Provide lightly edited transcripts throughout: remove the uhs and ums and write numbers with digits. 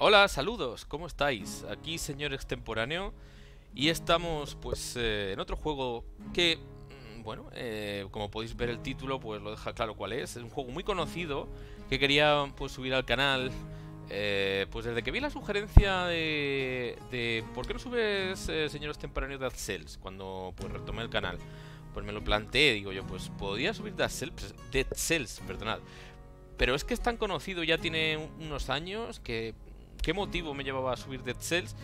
Hola, saludos, ¿cómo estáis? Aquí señor Extemporáneo y estamos pues en otro juego que, bueno, como podéis ver el título pues lo deja claro cuál es. Es un juego muy conocido que quería pues subir al canal, pues desde que vi la sugerencia de ¿por qué no subes señor Extemporáneo Dead Cells? Cuando pues retomé el canal, pues me lo planteé, digo yo, pues podría subir Dead Cells, perdonad. Pero es que es tan conocido, ya tiene unos años que... ¿Qué motivo me llevaba a subir Dead Cells?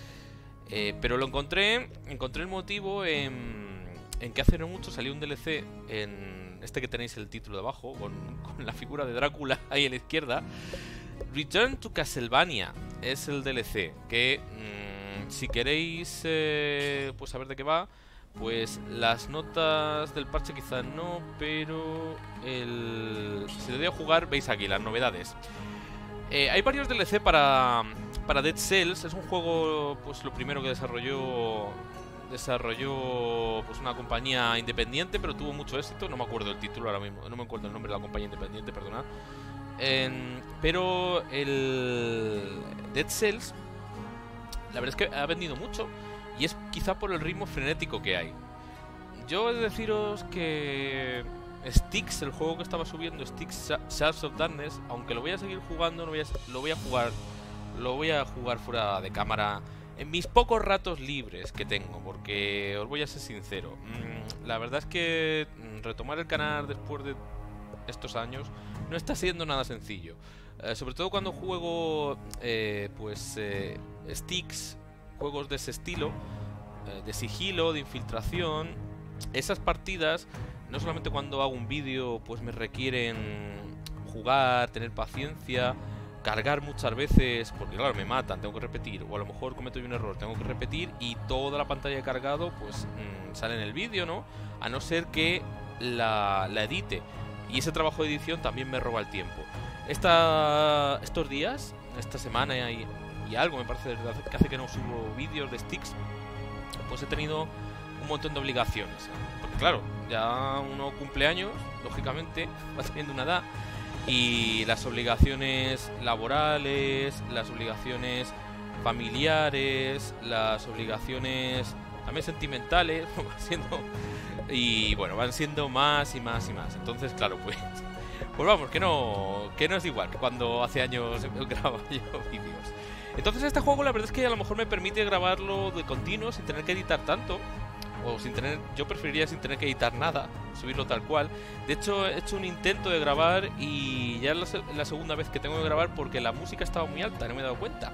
Pero lo encontré el motivo en que hace no mucho salió un DLC en este que tenéis el título de abajo, con la figura de Drácula ahí a la izquierda. Return to Castlevania es el DLC, que si queréis pues saber de qué va, pues las notas del parche quizá no, pero si lo doy a jugar veis aquí las novedades. Hay varios DLC para Dead Cells. Es un juego, pues lo primero que desarrolló pues una compañía independiente, pero tuvo mucho éxito. No me acuerdo el título ahora mismo, no me acuerdo el nombre de la compañía independiente, perdonad. Pero el Dead Cells, la verdad es que ha vendido mucho y es quizá por el ritmo frenético que hay. Yo he de deciros que Styx, el juego que estaba subiendo, Styx Souls of Darkness, aunque lo voy a seguir jugando, lo voy a jugar fuera de cámara en mis pocos ratos libres que tengo, porque os voy a ser sincero, la verdad es que retomar el canal después de estos años no está siendo nada sencillo, sobre todo cuando juego Styx, juegos de ese estilo, de sigilo, de infiltración. Esas partidas, no solamente cuando hago un vídeo, pues me requieren jugar, tener paciencia, cargar muchas veces, porque claro, me matan, tengo que repetir, o a lo mejor cometo yo un error, tengo que repetir y toda la pantalla de cargado pues sale en el vídeo, ¿no? A no ser que la edite, y ese trabajo de edición también me roba el tiempo. Estos días, esta semana y algo, me parece, que hace que no subo vídeos de Styx, pues he tenido un montón de obligaciones, porque claro, ya uno cumple años, lógicamente va teniendo una edad, y las obligaciones laborales, las obligaciones familiares, las obligaciones también sentimentales van siendo más y más y más. Entonces claro, pues vamos, que no es igual que cuando hace años grababa yo vídeos. Entonces este juego la verdad es que a lo mejor me permite grabarlo de continuo sin tener que editar tanto, o yo preferiría sin tener que editar nada, subirlo tal cual. De hecho he hecho un intento de grabar y ya es la segunda vez que tengo que grabar porque la música estaba muy alta, no me he dado cuenta.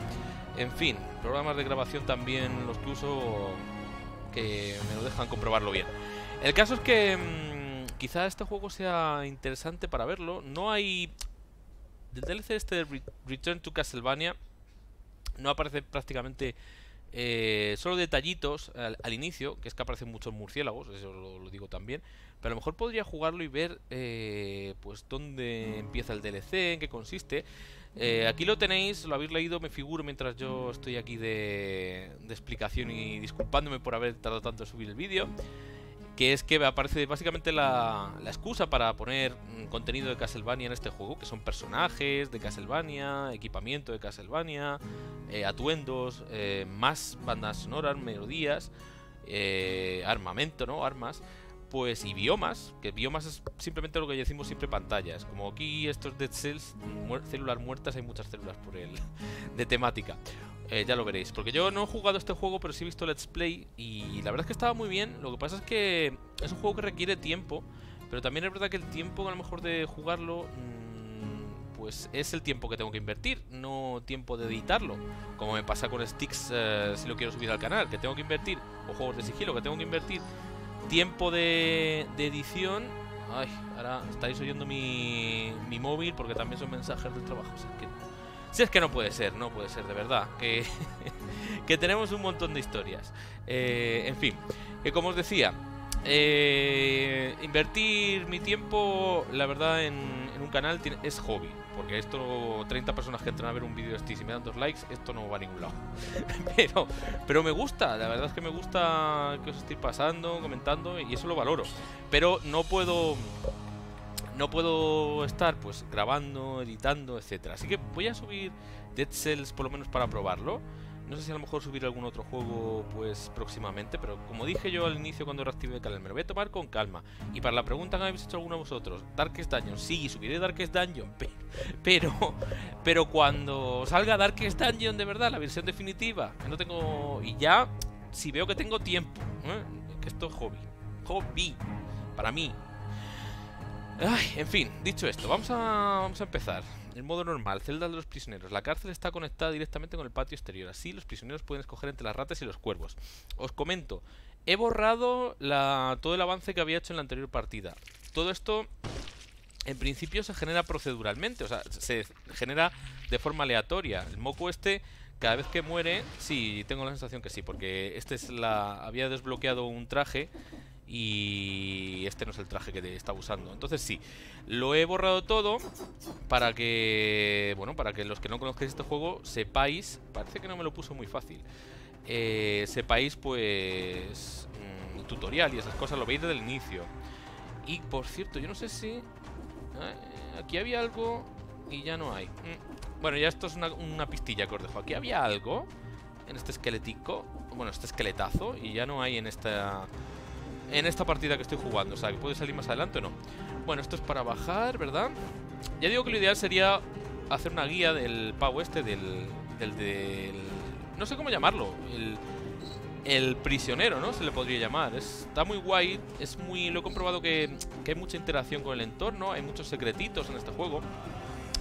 En fin, programas de grabación también los que uso que me lo dejan comprobarlo bien. El caso es que quizá este juego sea interesante para verlo. No hay... Del DLC este de Return to Castlevania no aparece prácticamente... solo detallitos al inicio, que es que aparecen muchos murciélagos, eso lo digo también, pero a lo mejor podría jugarlo y ver pues dónde empieza el DLC, en qué consiste. Aquí lo tenéis, lo habéis leído, me figuro, mientras yo estoy aquí de explicación y disculpándome por haber tardado tanto en subir el vídeo, que es que aparece básicamente la excusa para poner contenido de Castlevania en este juego, que son personajes de Castlevania, equipamiento de Castlevania, atuendos, más bandas sonoras, melodías, armamento, ¿no? Armas, pues, y biomas, que biomas es simplemente lo que decimos siempre pantallas. Como aquí estos Dead Cells, células muertas, hay muchas células por él de temática. Ya lo veréis, porque yo no he jugado este juego, pero sí he visto Let's Play y la verdad es que estaba muy bien. Lo que pasa es que es un juego que requiere tiempo, pero también es verdad que el tiempo a lo mejor de jugarlo pues es el tiempo que tengo que invertir, no tiempo de editarlo, como me pasa con Styx, si lo quiero subir al canal, que tengo que invertir, o juegos de sigilo, que tengo que invertir tiempo de edición. Ay, ahora estáis oyendo mi móvil porque también son mensajes del trabajo, o sea, que... Si es que no puede ser, de verdad, que tenemos un montón de historias. En fin, que como os decía, invertir mi tiempo, la verdad, en un canal es hobby. Porque esto, 30 personas que entran a ver un vídeo de Styx y me dan 2 likes, esto no va a ningún lado. Pero me gusta, la verdad es que me gusta que os estéis pasando, comentando, y eso lo valoro. Pero no puedo... no puedo estar pues grabando, editando, etcétera. Así que voy a subir Dead Cells por lo menos para probarlo. No sé si a lo mejor subir algún otro juego pues próximamente, pero como dije yo al inicio cuando reactivé el canal, me lo voy a tomar con calma. Y para la pregunta que habéis hecho alguno de vosotros, Darkest Dungeon, sí, subiré Darkest Dungeon, pero cuando salga Darkest Dungeon de verdad, la versión definitiva, que no tengo... Y ya, si veo que tengo tiempo, ¿eh? Que esto es hobby, para mí. Ay, en fin, dicho esto, vamos a empezar. El modo normal, celda de los prisioneros. La cárcel está conectada directamente con el patio exterior. Así los prisioneros pueden escoger entre las ratas y los cuervos. Os comento, he borrado todo el avance que había hecho en la anterior partida. Todo esto, en principio, se genera proceduralmente. O sea, se genera de forma aleatoria. El moco este, cada vez que muere... Sí, tengo la sensación que sí, porque este es había desbloqueado un traje... Y este no es el traje que te está usando. Entonces sí, lo he borrado todo para que... Bueno, para que los que no conozcáis este juego sepáis... Parece que no me lo puso muy fácil. Sepáis pues... tutorial y esas cosas, lo veis desde el inicio. Y por cierto, yo no sé si... aquí había algo y ya no hay. Bueno, ya esto es una pistilla que os dejo. Aquí había algo en este esqueletico. Bueno, este esqueletazo y ya no hay en esta... En esta partida que estoy jugando, o sea, que puede salir más adelante o no. Bueno, esto es para bajar, ¿verdad? Ya digo que lo ideal sería hacer una guía del pavo este, no sé cómo llamarlo. El prisionero, ¿no? Se le podría llamar. Está muy guay, lo he comprobado que hay mucha interacción con el entorno, hay muchos secretitos en este juego.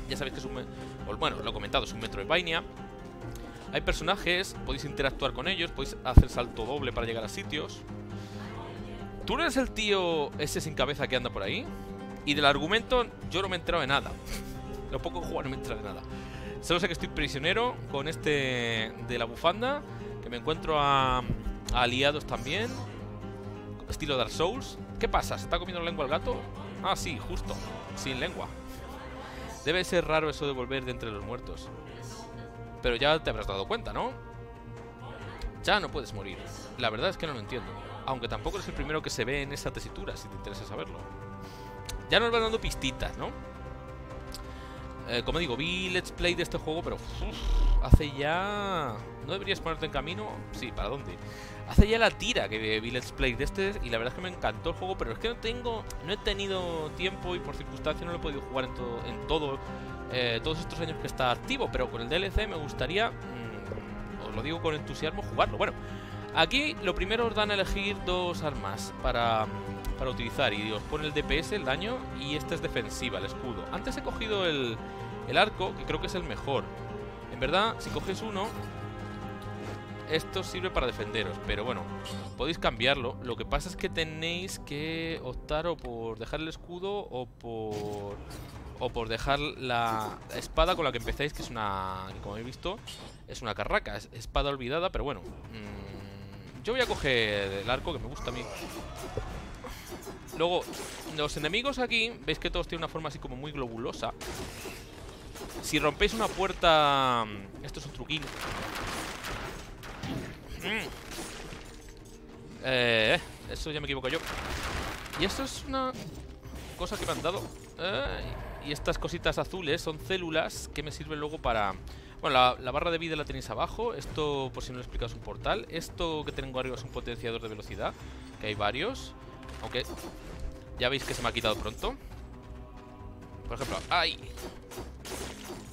Ya sabéis que es un... Bueno, lo he comentado, es un Metroidvania. Hay personajes, podéis interactuar con ellos, podéis hacer salto doble para llegar a sitios. ¿Tú no eres el tío ese sin cabeza que anda por ahí? Y del argumento yo no me he enterado de nada. Lo poco juego no me he enterado de nada. Solo sé que estoy prisionero con este de la bufanda, que me encuentro a aliados también, estilo Dark Souls. ¿Qué pasa? ¿Se está comiendo la lengua el gato? Ah, sí, justo, sin lengua. Debe ser raro eso de volver de entre los muertos. Pero ya te habrás dado cuenta, ¿no? Ya no puedes morir. La verdad es que no lo entiendo. Aunque tampoco es el primero que se ve en esa tesitura, si te interesa saberlo. Ya nos van dando pistitas, ¿no? Como digo, vi Let's Play de este juego, pero... hace ya... ¿No deberías ponerte en camino? Sí, ¿para dónde? Hace ya la tira que vi Let's Play de este y la verdad es que me encantó el juego, pero es que no he tenido tiempo y por circunstancias no lo he podido jugar todos estos años que está activo, pero con el DLC me gustaría, os lo digo con entusiasmo, jugarlo. Bueno... Aquí lo primero os dan a elegir dos armas para utilizar y os pone el DPS, el daño, y esta es defensiva, el escudo. Antes he cogido el arco, que creo que es el mejor. En verdad, si coges uno, esto sirve para defenderos, pero bueno, podéis cambiarlo. Lo que pasa es que tenéis que optar o por dejar el escudo o por dejar la espada con la que empezáis, que es una, como habéis visto, es una carraca, es espada olvidada, pero bueno... Yo voy a coger el arco, que me gusta a mí. Luego, los enemigos aquí, veis que todos tienen una forma así como muy globulosa. Si rompéis una puerta... Esto es un truquín. Eso ya me equivoco yo. Y esto es una cosa que me han dado. Y estas cositas azules son células que me sirven luego para... Bueno, la barra de vida la tenéis abajo. Esto, por si no lo he explicado, es un portal. Esto que tengo arriba es un potenciador de velocidad, que hay varios. Aunque ya veis que se me ha quitado pronto. Por ejemplo, ¡ay!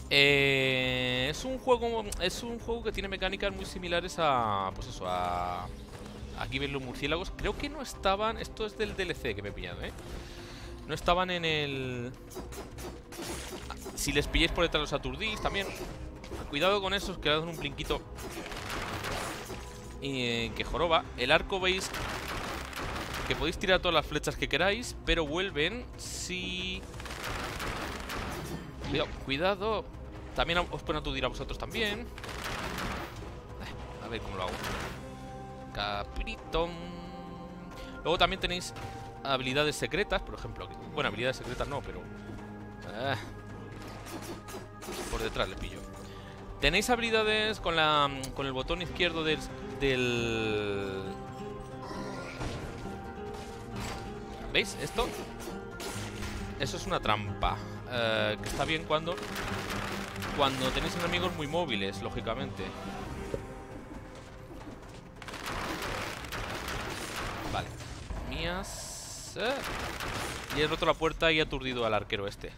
Es un juego que tiene mecánicas muy similares a... Pues eso, a... Aquí veis los murciélagos. Creo que no estaban... Esto es del DLC que me he pillado, ¿eh? No estaban en el... Si les pilláis por detrás los aturdís también. Cuidado con esos que dan un brinquito que joroba. El arco, veis que podéis tirar todas las flechas que queráis, pero vuelven si... Cuidado, cuidado. También os pueden aturdir a vosotros también. A ver cómo lo hago. Caprito. Luego también tenéis habilidades secretas, por ejemplo. Bueno, habilidades secretas no, pero... Por detrás le pillo. Tenéis habilidades con el botón izquierdo del... ¿Veis esto? eso es una trampa. Que está bien cuando tenéis enemigos muy móviles, lógicamente. Vale. Mías. Y he roto la puerta y he aturdido al arquero este.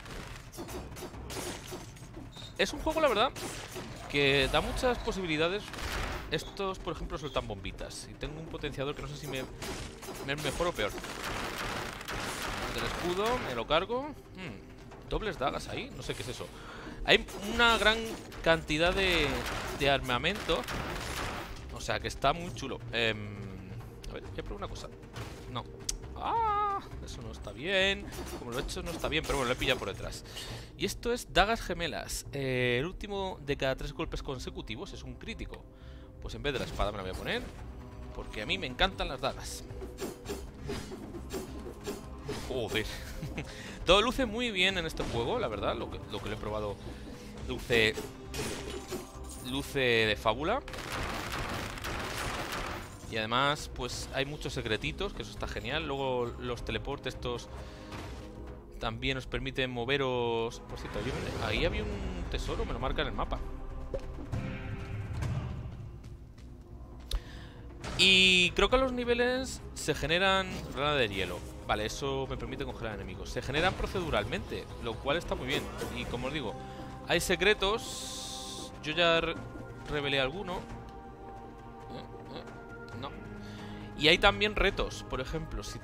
Es un juego, la verdad, que da muchas posibilidades. Estos, por ejemplo, sueltan bombitas. Y tengo un potenciador que no sé si me es mejor o peor. El escudo, me lo cargo. Dobles dagas ahí, no sé qué es eso. Hay una gran cantidad de armamento. O sea, que está muy chulo. A ver, voy a probar una cosa. No. ¡Ah! Eso no está bien. Como lo he hecho no está bien, pero bueno, lo he pillado por detrás. Y esto es dagas gemelas. El último de cada 3 golpes consecutivos es un crítico. Pues en vez de la espada me la voy a poner, porque a mí me encantan las dagas. Joder. Todo luce muy bien en este juego, la verdad. Lo que lo he probado luce de fábula. Y además, pues hay muchos secretitos, que eso está genial. Luego los teleportes estos también os permiten moveros. Por cierto, ahí había un tesoro, me lo marca en el mapa. Y creo que a los niveles se generan grana de hielo. Vale, eso me permite congelar enemigos. Se generan proceduralmente, lo cual está muy bien. Y como os digo, hay secretos. Yo ya revelé alguno. No. Y hay también retos. Por ejemplo, si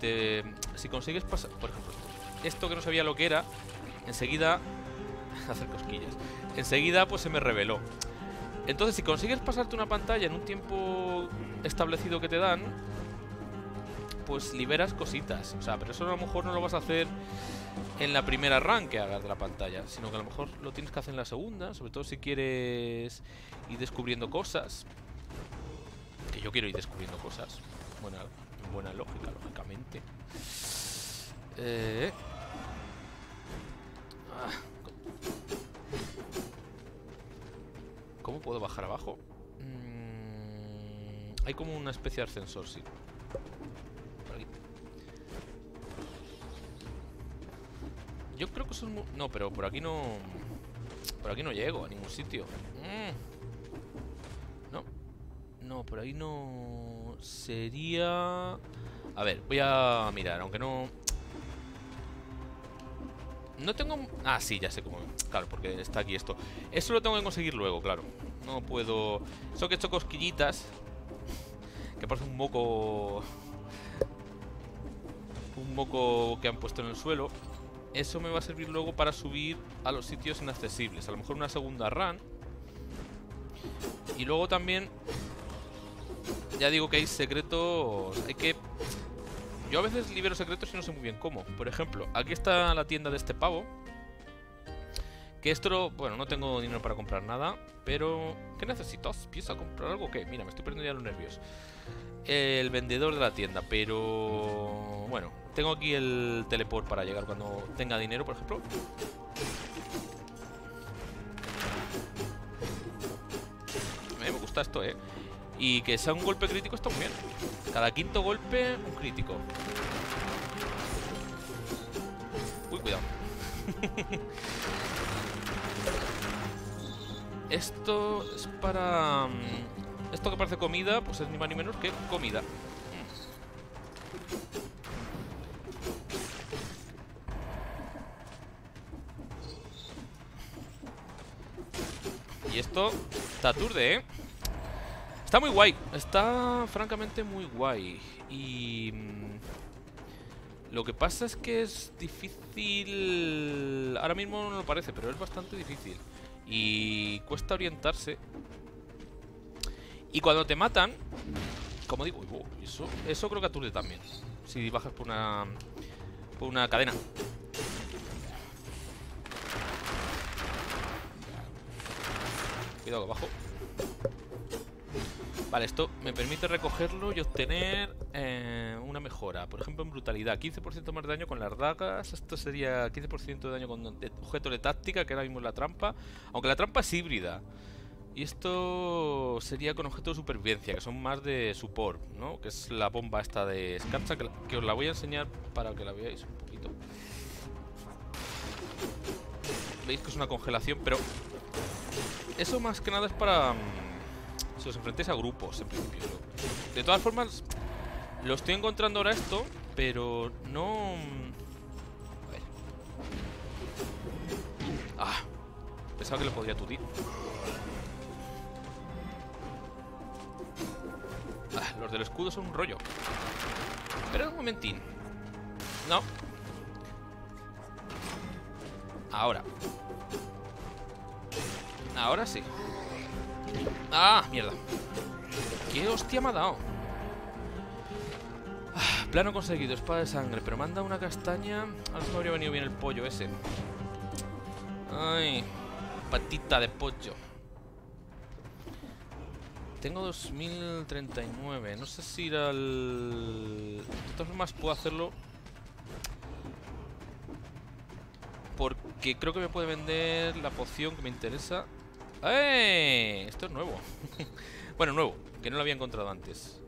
consigues pasar... Por ejemplo, esto que no sabía lo que era, enseguida... hacer cosquillas. Enseguida pues se me reveló. Entonces, si consigues pasarte una pantalla en un tiempo establecido que te dan, pues liberas cositas. O sea, pero eso a lo mejor no lo vas a hacer en la primera run que hagas de la pantalla, sino que a lo mejor lo tienes que hacer en la segunda, sobre todo si quieres ir descubriendo cosas. Que yo quiero ir descubriendo cosas. Buena lógica, lógicamente. ¿Cómo puedo bajar abajo? Hay como una especie de ascensor, sí. Por aquí. Yo creo que eso es muy... No, pero por aquí no... Por aquí no llego a ningún sitio. No. No, por ahí no... Sería... A ver, voy a mirar, aunque no... No tengo... Ah, sí, ya sé cómo... Claro, porque está aquí esto. Eso lo tengo que conseguir luego, claro. No puedo... Eso que he hecho cosquillitas, que parece un moco... Un moco que han puesto en el suelo. Eso me va a servir luego para subir a los sitios inaccesibles. A lo mejor una segunda run. Y luego también... Ya digo que hay secretos... Hay que... Yo a veces libero secretos y no sé muy bien cómo. Por ejemplo, aquí está la tienda de este pavo. Que esto, bueno, no tengo dinero para comprar nada. Pero, ¿qué necesitas? ¿Piensas comprar algo o qué? Mira, me estoy perdiendo ya los nervios. El vendedor de la tienda, pero... Bueno, tengo aquí el teleport para llegar cuando tenga dinero, por ejemplo. Me gusta esto, ¿eh? Y que sea un golpe crítico está muy bien. Cada quinto golpe, un crítico. Uy, cuidado. Esto es para... Esto que parece comida, pues es ni más ni menos que comida. Y esto te aturde, ¿eh? Está muy guay, está francamente muy guay. Y lo que pasa es que es difícil. Ahora mismo no lo parece, pero es bastante difícil. Y cuesta orientarse. Y cuando te matan, como digo, eso creo que aturde también. Si bajas por una cadena. Cuidado que bajo. Vale, esto me permite recogerlo y obtener una mejora. Por ejemplo, en brutalidad, 15% más de daño con las dagas. Esto sería 15% de daño con objetos de táctica, que ahora mismo es la trampa. Aunque la trampa es híbrida. Y esto sería con objetos de supervivencia, que son más de support, ¿no? Que es la bomba esta de escarcha, que os la voy a enseñar para que la veáis un poquito. Veis que es una congelación, pero eso más que nada es para si os enfrentéis a grupos, en principio. De todas formas, lo estoy encontrando ahora esto, pero no... A ver... Ah, pensaba que lo podría aturdir. Ah, los del escudo son un rollo. Pero un momentín. No. Ahora. Ahora sí. ¡Ah! Mierda. ¡Qué hostia me ha dado! Ah, plano conseguido, espada de sangre. Pero me han dado una castaña. A lo mejor habría venido bien el pollo ese. Ay. Patita de pollo. Tengo 2039. No sé si ir al... De todas formas puedo hacerlo, porque creo que me puede vender la poción que me interesa. ¡Eh! Esto es nuevo. Bueno, nuevo, que no lo había encontrado antes.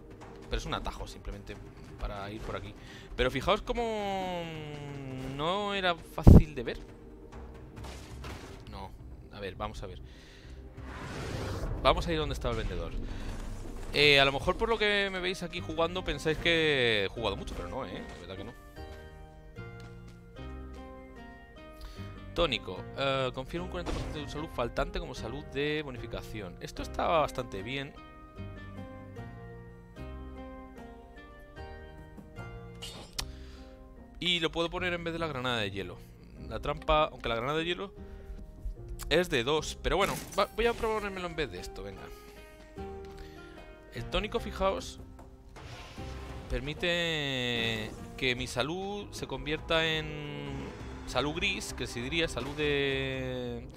Pero es un atajo simplemente para ir por aquí. Pero fijaos cómo... No era fácil de ver. No. A ver, vamos a ver. Vamos a ir donde estaba el vendedor. A lo mejor por lo que me veis aquí jugando pensáis que he jugado mucho, pero no, la verdad que no. Tónico. Confiere un 40% de tu salud faltante como salud de bonificación. Esto estaba bastante bien. Y lo puedo poner en vez de la granada de hielo. La trampa, aunque la granada de hielo... Es de 2, pero bueno, voy a probármelo en vez de esto, venga. El tónico, fijaos, permite que mi salud se convierta en salud gris, que se diría salud de...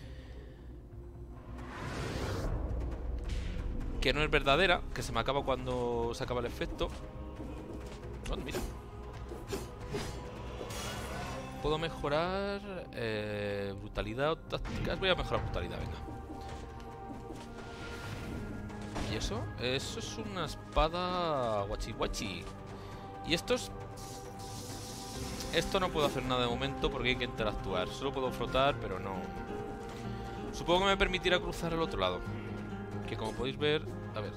Que no es verdadera, que se me acaba cuando se acaba el efecto. Oh, mira. Puedo mejorar brutalidad o tácticas. Voy a mejorar brutalidad, venga. ¿Y eso? Eso es una espada guachi guachi. Y estos... Esto no puedo hacer nada de momento porque hay que interactuar. Solo puedo flotar, pero no. Supongo que me permitirá cruzar al otro lado. Que como podéis ver... A ver...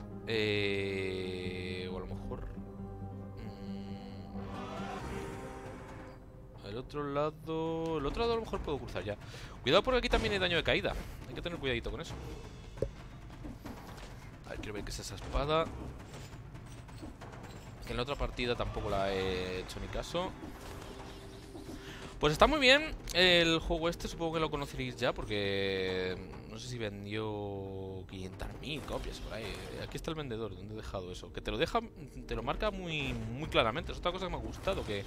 O a lo mejor... El otro lado a lo mejor puedo cruzar ya. Cuidado porque aquí también hay daño de caída. Hay que tener cuidadito con eso. A ver, quiero ver qué es esa espada. Que en la otra partida tampoco la he hecho ni caso. Pues está muy bien el juego este. Supongo que lo conoceréis ya porque... No sé si vendió 500.000 copias por ahí. Aquí está el vendedor. ¿Dónde he dejado eso? Que te lo deja... Te lo marca muy claramente. Es otra cosa que me ha gustado, que...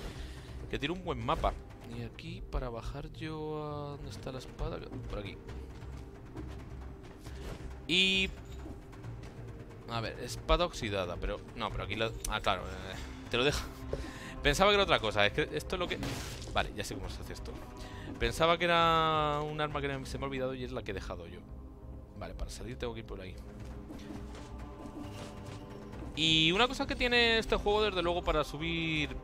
Que tiene un buen mapa. Y aquí para bajar yo a... ¿Dónde está la espada? Por aquí. Y... A ver, espada oxidada. Pero... No, pero aquí la... Ah, claro. Te lo dejo. Pensaba que era otra cosa. Es que esto es lo que... Vale, ya sé cómo se hace esto. Pensaba que era un arma que se me ha olvidado y es la que he dejado yo. Vale, para salir tengo que ir por ahí. Y una cosa que tiene este juego, desde luego, para subir...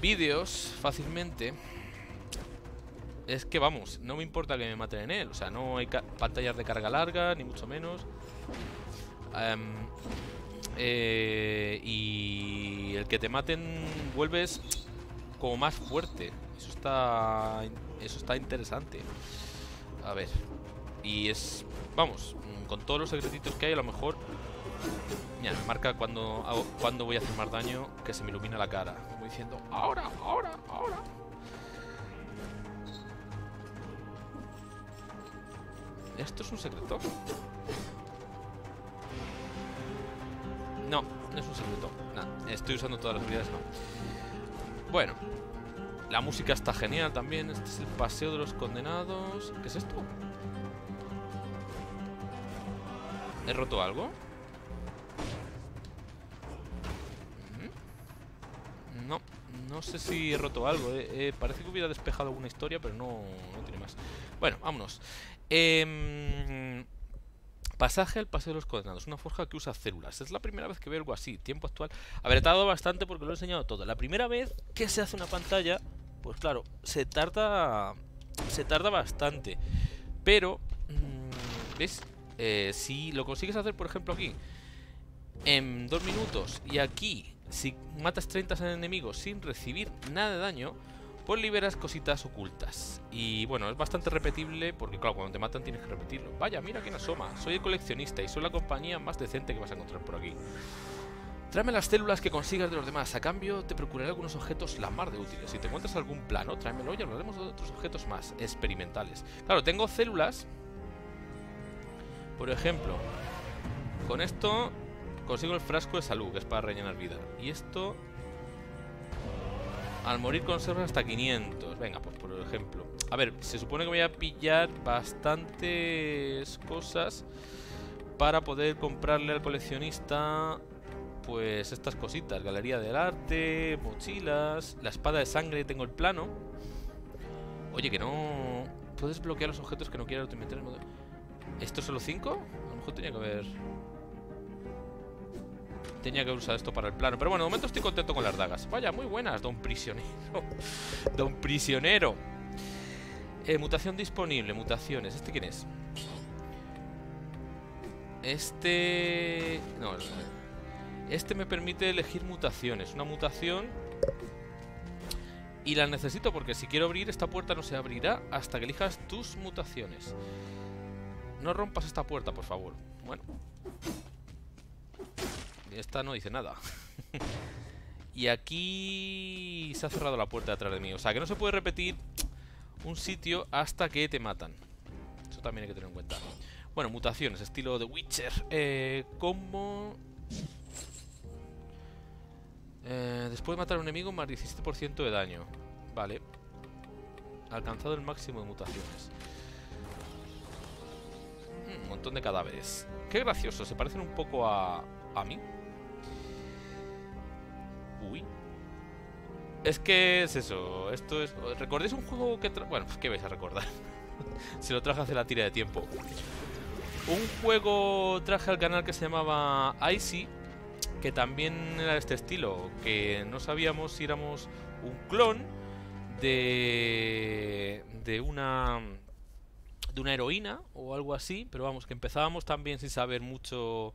vídeos fácilmente es que, vamos, no me importa que me maten en él. O sea, no hay pantallas de carga larga, ni mucho menos. Y el que te maten vuelves como más fuerte. Eso está interesante. A ver. Y es, vamos, con todos los secretitos que hay, a lo mejor... Mira, me marca cuando voy a hacer más daño, que se me ilumina la cara. Como diciendo, ahora. ¿Esto es un secreto? No, no es un secreto. Nah, estoy usando todas las habilidades, no. Bueno, la música está genial también. Este es el paseo de los condenados. ¿Qué es esto? ¿He roto algo? No, no sé si he roto algo. Parece que hubiera despejado alguna historia, pero no tiene más. Bueno, vámonos. Pasaje al paseo de los condenados. Una forja que usa células. Es la primera vez que veo algo así. Tiempo actual. A ver, he tardado bastante porque lo he enseñado todo. La primera vez que se hace una pantalla, pues claro, se tarda se tarda bastante. Pero, ¿ves? Si lo consigues hacer, por ejemplo, aquí en 2 minutos, y aquí, si matas 30 enemigos sin recibir nada de daño, pues liberas cositas ocultas. Y bueno, es bastante repetible porque, claro, cuando te matan tienes que repetirlo. Vaya, mira quién asoma. Soy el coleccionista y soy la compañía más decente que vas a encontrar por aquí. Tráeme las células que consigas de los demás. A cambio, te procuraré algunos objetos la mar de útiles. Si te encuentras algún plano, tráemelo y hablaremos de otros objetos más experimentales. Claro, tengo células. Por ejemplo, con esto consigo el frasco de salud, que es para rellenar vida. Y esto, al morir conservas hasta 500. Venga, pues por ejemplo. A ver, se supone que voy a pillar bastantes cosas para poder comprarle al coleccionista, pues estas cositas. Galería del arte, mochilas, la espada de sangre, tengo el plano. Oye, que no... ¿Puedes bloquear los objetos que no quieras autoinventario? ¿Esto solo 5? A lo mejor tenía que haber... Tenía que usar esto para el plano. Pero bueno, de momento estoy contento con las dagas. Vaya, muy buenas, don prisionero. Don prisionero. Mutación disponible, mutaciones. ¿Este quién es? Este... No, no, este me permite elegir mutaciones. Una mutación. Y las necesito porque si quiero abrir esta puerta no se abrirá hasta que elijas tus mutaciones. No rompas esta puerta, por favor. Bueno. Esta no dice nada. Y aquí se ha cerrado la puerta detrás de mí. O sea que no se puede repetir un sitio hasta que te matan. Eso también hay que tener en cuenta. Bueno, mutaciones, estilo The Witcher. Combo. Después de matar a un enemigo, más 17% de daño. Vale. Alcanzado el máximo de mutaciones. Un montón de cadáveres. Qué gracioso, se parecen un poco a mí. Uy. Es que es eso. Esto es... ¿Recordáis un juego que... Bueno, pues qué vais a recordar. Se lo traje hace la tira de tiempo. Un juego traje al canal que se llamaba Icy, que también era de este estilo, que no sabíamos si éramos un clon de una heroína o algo así, pero vamos, que empezábamos también sin saber mucho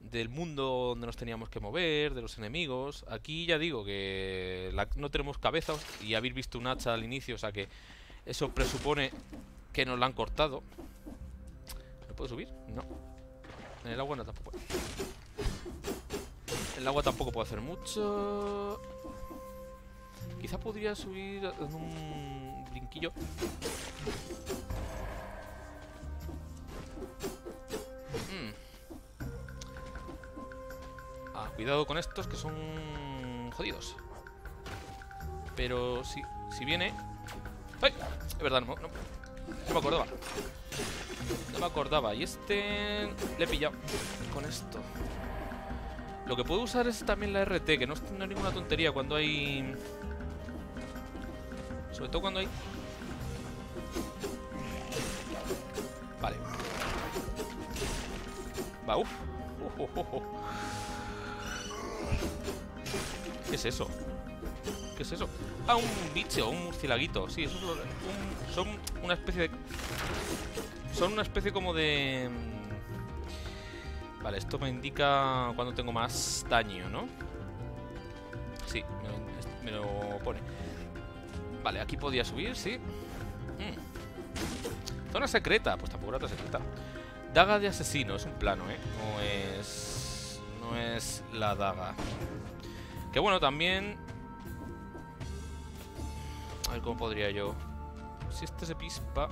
del mundo donde nos teníamos que mover, de los enemigos. Aquí ya digo que no tenemos cabeza y habéis visto un hacha al inicio, o sea que eso presupone que nos la han cortado. ¿Lo puedo subir? No. En el agua no, tampoco puedo. En el agua tampoco puedo hacer mucho. Quizá podría subir en un brinquillo. Cuidado con estos que son jodidos. Pero si viene... ¡Ay! Es verdad, no me acordaba. No me acordaba. Y este... Le he pillado con esto. Lo que puedo usar es también la RT, que no es ninguna tontería cuando hay... Sobre todo cuando hay... Vale. Va, uff. ¿Qué es eso? ¿Qué es eso? Ah, un bicho, un murcielaguito. Sí, eso es son una especie de... Son una especie como de... Vale, esto me indica cuando tengo más daño, ¿no? Sí, me lo pone. Vale, aquí podía subir, sí. Zona secreta, pues tampoco era tan secreta. Daga de asesino, es un plano, ¿eh? No es la daga. Que bueno, también... A ver cómo podría yo... Si este se pispa...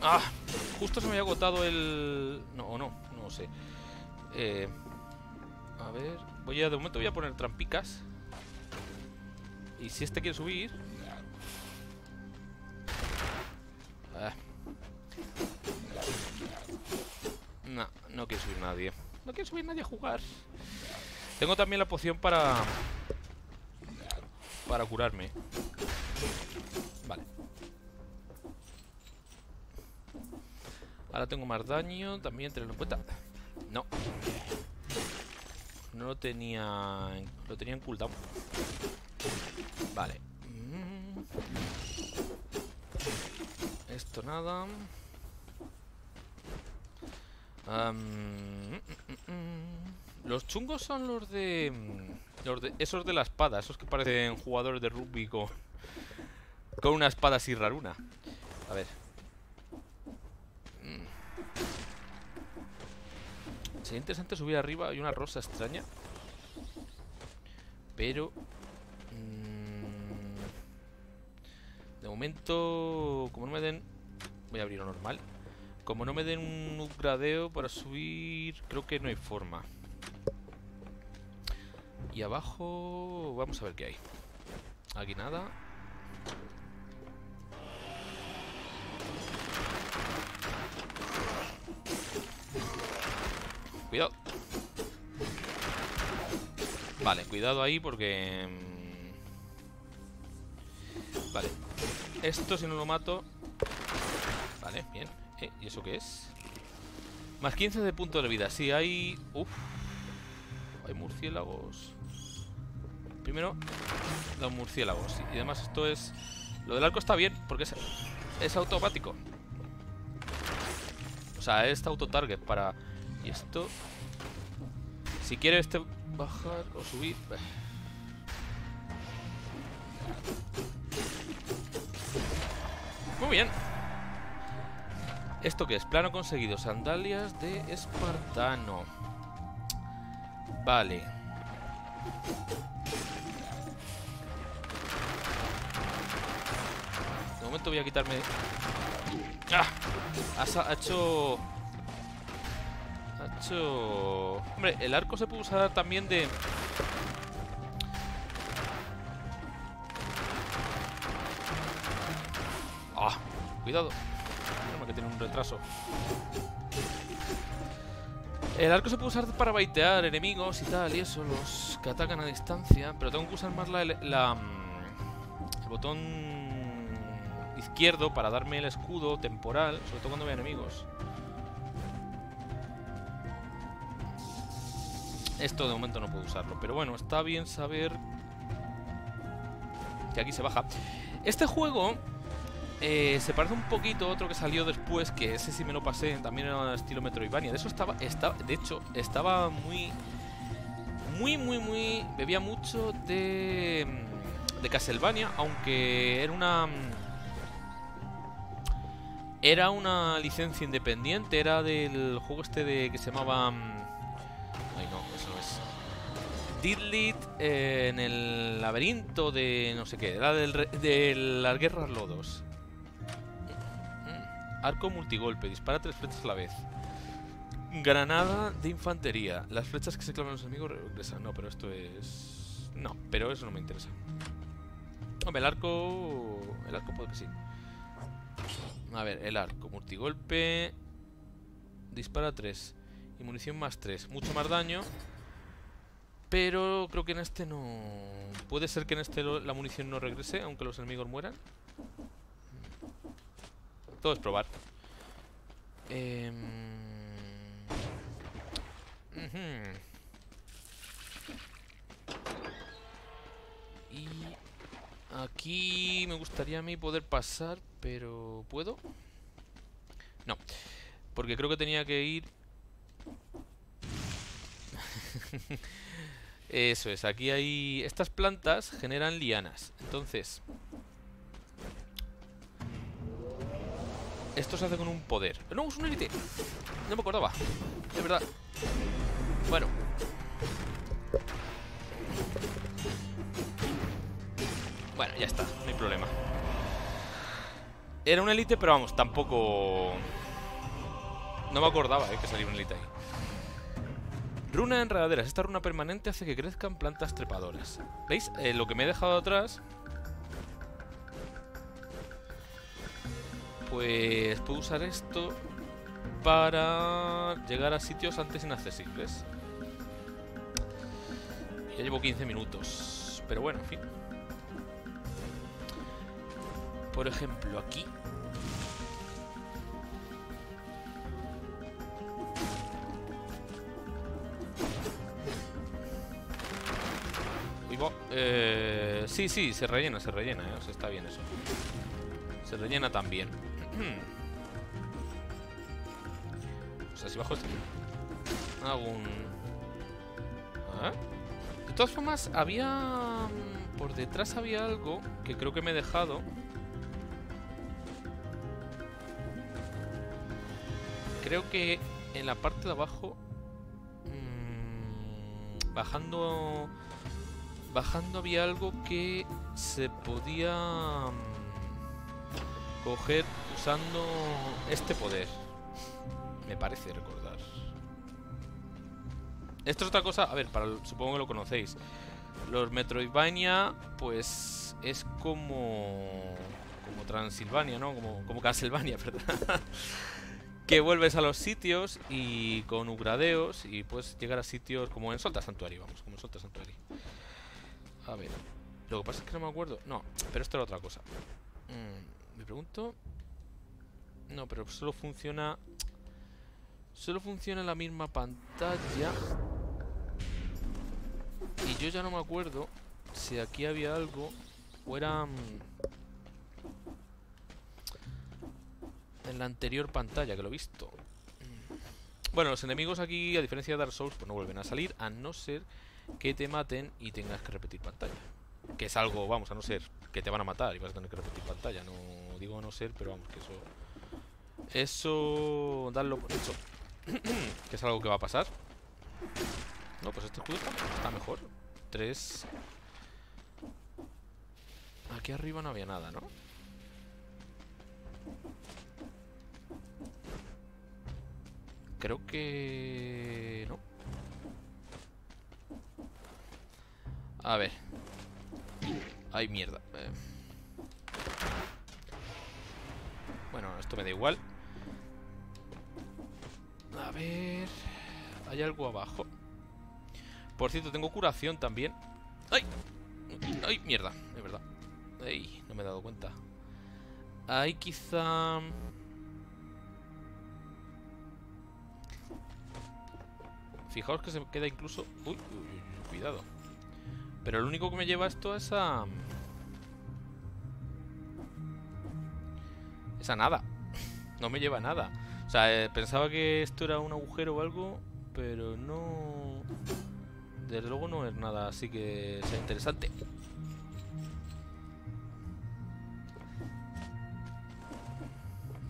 ¡Ah! Justo se me había agotado el... No sé. A ver... De momento voy a poner trampicas. Y si este quiere subir... Ah. No quiere subir nadie. No quiere subir nadie a jugar. Tengo también la poción para curarme. Vale. Ahora tengo más daño. También tenerlo en cuenta. No. No lo tenía... Lo tenía en cooldown. Vale. Esto nada. Los chungos son los de... esos de la espada. Esos que parecen jugadores de rugby con una espada así raruna. A ver. Sería interesante subir arriba. Hay una rosa extraña. Pero... de momento... Como no me den... Voy a abrir lo normal. Como no me den un upgradeo para subir... Creo que no hay forma. Y abajo... Vamos a ver qué hay. Aquí nada. Cuidado. Vale, cuidado ahí porque... Vale. Esto si no lo mato... Vale, bien. ¿Y eso qué es? Más 15 de puntos de vida. Sí, hay... Uf. Hay murciélagos. Primero, los murciélagos. Y además esto es... Lo del arco está bien porque es automático. O sea, es auto-target para... Y esto... Si quiere este bajar o subir... Muy bien. ¿Esto qué es? Plano conseguido. Sandalias de espartano. Vale. De momento voy a quitarme... ¡Ah! Ha hecho... Hombre, el arco se puede usar también de... ¡Ah! Cuidado. Mira, que tiene un retraso. El arco se puede usar para baitear enemigos y tal, y eso, los que atacan a distancia. Pero tengo que usar más el botón izquierdo para darme el escudo temporal, sobre todo cuando veo enemigos. Esto de momento no puedo usarlo, pero bueno, está bien saber que aquí se baja. Este juego se parece un poquito a otro que salió después, que ese sí me lo pasé, también era estilo Metroidvania. De eso estaba muy... Bebía mucho de Castlevania, aunque era una... Era una licencia independiente, era del juego este de que se llamaba... Ay, no, eso no es. Didlit en el laberinto de no sé qué, era de las guerras lodos. Arco multigolpe, dispara 3 flechas a la vez. Granada de infantería. Las flechas que se clavan los enemigos regresan. No, pero esto es... No, pero eso no me interesa. Hombre, el arco... El arco puede que sí. A ver, el arco multigolpe. Dispara 3. Y munición más 3, mucho más daño. Pero creo que en este no... Puede ser que en este la munición no regrese, aunque los enemigos mueran. Todo es probar. Y aquí me gustaría a mí poder pasar, pero... ¿Puedo? No, porque creo que tenía que ir... Eso es, aquí hay... Estas plantas generan lianas. Entonces esto se hace con un poder. ¡No, es un élite! No me acordaba. De verdad. Bueno. Bueno, ya está, no hay problema. Era un élite, pero vamos, tampoco... No me acordaba, que salía un élite ahí. Runa enredaderas. Esta runa permanente hace que crezcan plantas trepadoras. ¿Veis? Lo que me he dejado atrás... Pues puedo usar esto para llegar a sitios antes inaccesibles. Ya llevo 15 minutos. Pero bueno, en fin. Por ejemplo, aquí... Sí, sí, se rellena, o sea, está bien eso. Se rellena también. O sea, si bajo este... hago un... ¿Ah? De todas formas, había... por detrás había algo que creo que me he dejado. Creo que en la parte de abajo... bajando... bajando había algo que se podía coger usando este poder. Me parece recordar. Esto es otra cosa, a ver, para, supongo que lo conocéis. Los Metroidvania, pues es como Transilvania, ¿no? Como Castlevania, ¿verdad? Que vuelves a los sitios y con upgradeos y puedes llegar a sitios como en Solta Santuario, vamos, como en Solta Santuario. A ver, lo que pasa es que no me acuerdo. No, pero esto era otra cosa. Me pregunto. No, pero solo funciona. Solo funciona la misma pantalla. Y yo ya no me acuerdo si aquí había algo. O era en la anterior pantalla, que lo he visto. Bueno, los enemigos aquí, a diferencia de Dark Souls, pues no vuelven a salir, a no ser que te maten y tengas que repetir pantalla. Que es algo, vamos, a no ser que te van a matar y vas a tener que repetir pantalla. No digo a no ser, pero vamos, que eso... eso... darlo por hecho. Que es algo que va a pasar. No, pues este escudo está mejor. 3. Aquí arriba no había nada, ¿no? Creo que... no. A ver. Ay, mierda. Bueno, esto me da igual. A ver. Hay algo abajo. Por cierto, tengo curación también. ¡Ay! ¡Ay, mierda! Es verdad. ¡Ay! No me he dado cuenta. Ahí quizá... fijaos que se queda incluso... ¡Uy! Uy, uy, cuidado. Pero lo único que me lleva esto es a... es a nada. No me lleva a nada. O sea, pensaba que esto era un agujero o algo, pero no... desde luego no es nada, así que sea interesante.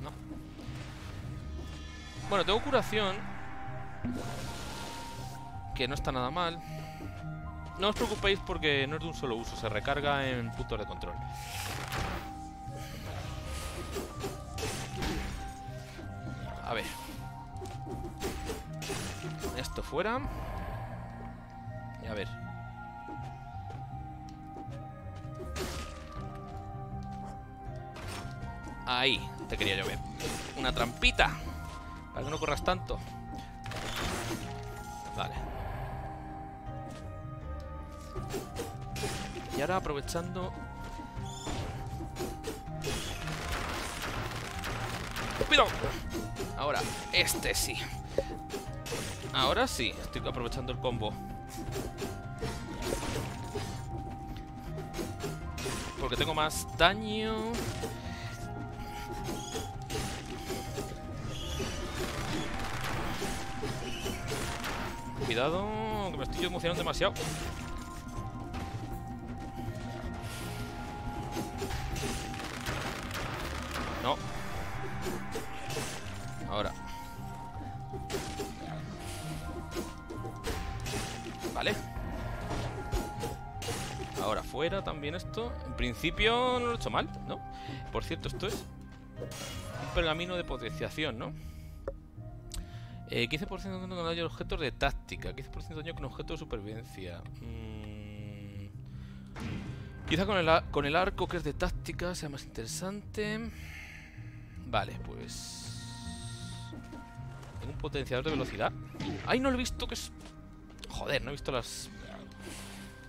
No. Bueno, tengo curación, que no está nada mal. No os preocupéis porque no es de un solo uso, se recarga en puntos de control. A ver. Esto fuera. Y a ver. Ahí, te quería yo ver. Una trampita. Para que no corras tanto. Vale. Y ahora aprovechando... ¡cuidado! Ahora, este sí. Ahora sí, estoy aprovechando el combo. Porque tengo más daño. Cuidado, que me estoy emocionando demasiado. No. Ahora. Vale. Ahora fuera también esto. En principio no lo he hecho mal, ¿no? Por cierto, esto es un pergamino de potenciación, ¿no? 15% de daño con objetos de táctica. 15% de daño con objetos de supervivencia. Quizá con el arco, que es de táctica, sea más interesante. Vale, pues... tengo un potenciador de velocidad. ¡Ay, no lo he visto! Que es... joder, no he visto las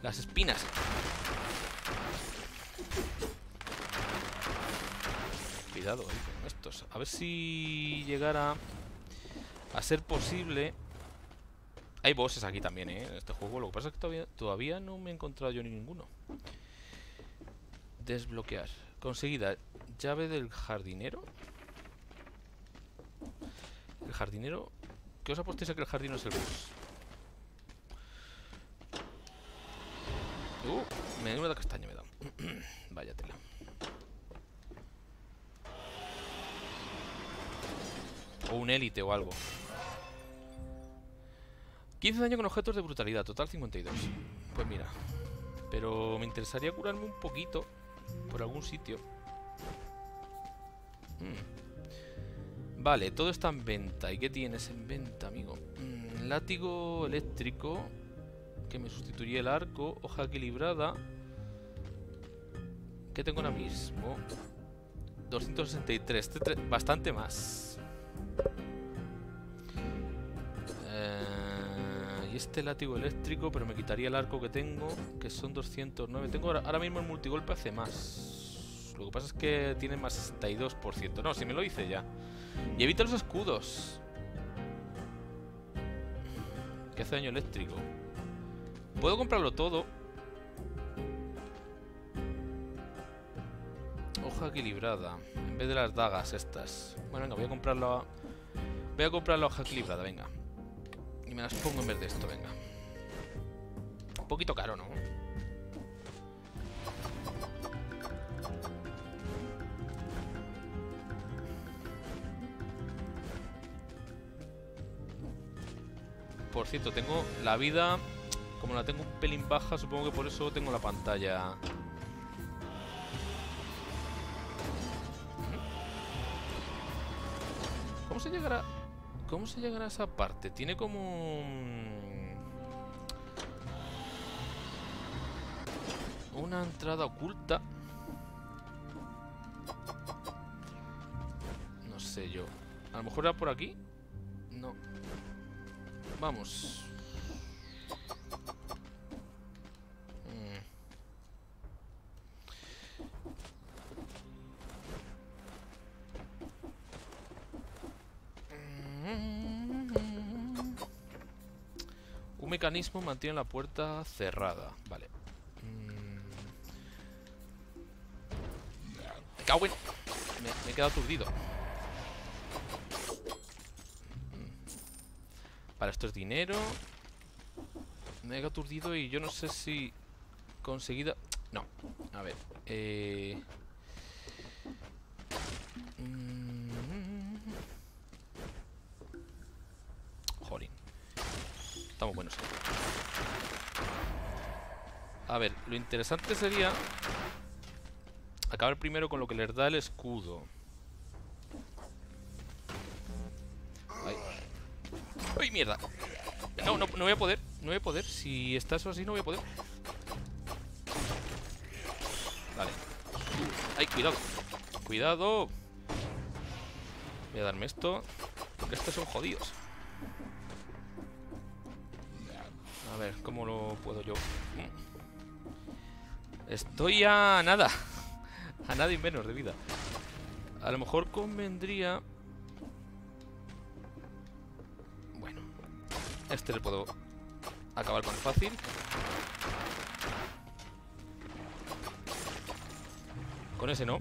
espinas. Cuidado con estos. A ver si llegara a ser posible Hay bosses aquí también, en este juego. Lo que pasa es que todavía no me he encontrado yo ninguno. Desbloquear. Conseguida llave del jardinero. El jardinero... ¿Qué os apostéis a que el jardinero es el boss? Me da una castaña, me da. Vaya tela. O un élite o algo. 15 daño con objetos de brutalidad. Total 52. Pues mira. Pero me interesaría curarme un poquito por algún sitio. Vale, todo está en venta. ¿Y qué tienes en venta, amigo? Látigo eléctrico, que me sustituye el arco. Hoja equilibrada. ¿Qué tengo ahora mismo? 263. Bastante más. Y este látigo eléctrico, pero me quitaría el arco que tengo, que son 209. Tengo ahora mismo el multigolpe hace más. Lo que pasa es que tiene más 62%. No, si me lo hice ya. Y evita los escudos, que hace daño eléctrico. Puedo comprarlo todo. Hoja equilibrada. En vez de las dagas estas. Bueno, venga, voy a comprar la... Voy a comprar la hoja equilibrada, venga. Y me las pongo en vez de esto, venga. Un poquito caro, ¿no? Por cierto, tengo la vida... Como la tengo un pelín baja, supongo que por eso tengo la pantalla. ¿Cómo se llegará a esa parte? Tiene como... una entrada oculta. No sé yo. A lo mejor era por aquí. No. Vamos. Un mecanismo mantiene la puerta cerrada. Vale. Me cago en... Me he quedado aturdido. Para esto es dinero. Me he quedado aturdido y yo no sé si... Conseguida... No. A ver. Estamos buenos. A ver, lo interesante sería acabar primero con lo que les da el escudo. Ay, ay, mierda. No voy a poder. No voy a poder. Si está eso así, no voy a poder. Vale. Ay, cuidado. Cuidado. Voy a darme esto, porque estos son jodidos. A ver, ¿cómo lo puedo yo? Estoy a nada. A nada y menos de vida. A lo mejor convendría... Bueno. Este le puedo acabar con fácil. Con ese no.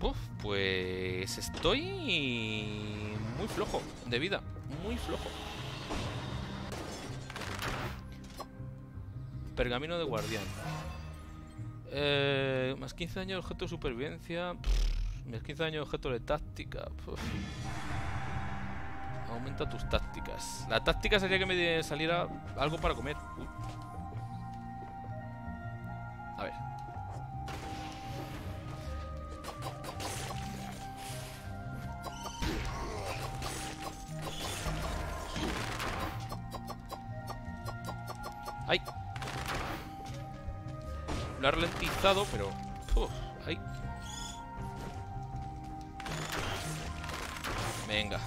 Uf, pues estoy... muy flojo de vida, muy flojo. Pergamino de guardián. Más 15 daño de objeto de supervivencia. Más 15 daño de objeto de táctica. Aumenta tus tácticas. La táctica sería que me saliera algo para comer. A ver. ¡Ay! Lo ha ralentizado, pero... Uf, ¡ay! Venga.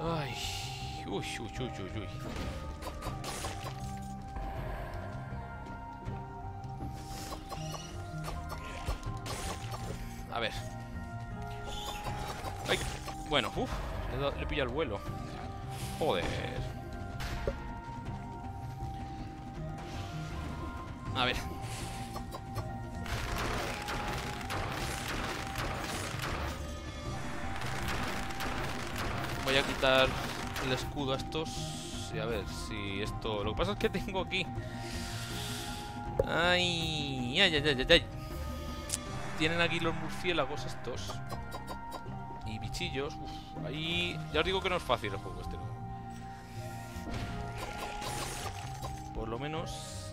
¡Ay! ¡Uy, uy, uy, uy, uy! A ver. Bueno, uff, le he pillado el vuelo. Joder. A ver. Voy a quitar el escudo a estos. Y a ver si esto... Lo que pasa es que tengo aquí... Ay, ay, ay, ay, ay. Tienen aquí los murciélagos estos. Y bichillos. Uf, ahí... Ya os digo que no es fácil el juego este, ¿no? Por lo menos...